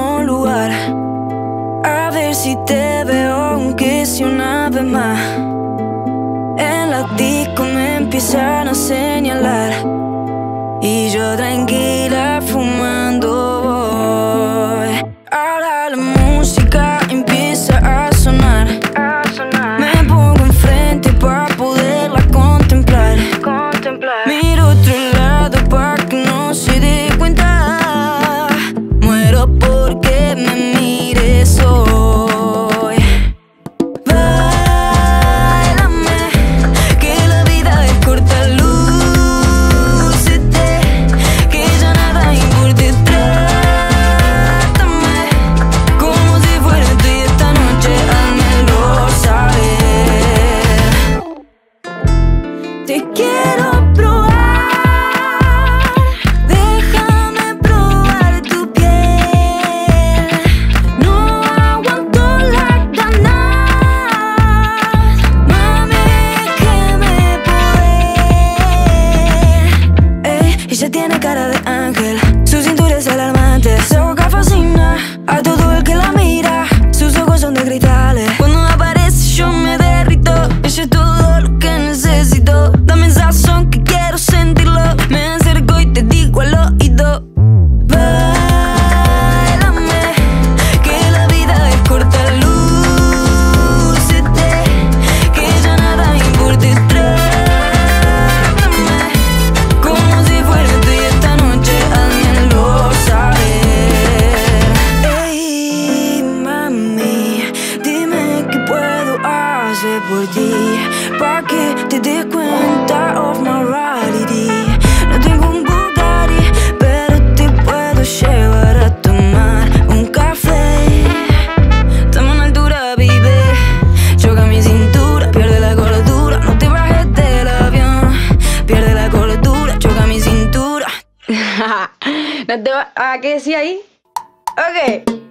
mismo lugar. A ver si te veo, aunque sea una vez más. En la disco me empiezan a señalar y yo tranquila fumando voy. Ahora la música empieza a sonar. Me pongo enfrente para poderla contemplar. Miro otro lado para que no se dé cuenta. Muero porque me mires hoy. Pa' que te des cuenta of my reality. No tengo un Bugatti, pero te puedo llevar a tomar un café. Estamos a una altura, baby. Choca mi cintura, pierde la cordura. No te bajes del avión, pierde la cordura. Choca mi cintura. ¿No te va? ¿A qué decía ahí? Ok.